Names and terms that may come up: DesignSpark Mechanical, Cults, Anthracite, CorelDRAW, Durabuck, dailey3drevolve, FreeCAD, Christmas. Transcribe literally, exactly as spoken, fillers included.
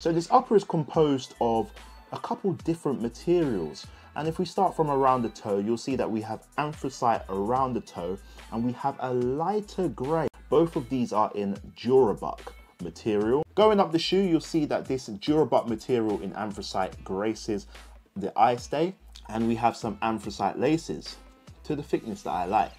So this upper is composed of a couple different materials, and if we start from around the toe, you'll see that we have anthracite around the toe and we have a lighter grey. Both of these are in Durabuck material. Going up the shoe, you'll see that this Durabuck material in anthracite graces the eye stay, and we have some anthracite laces to the thickness that I like.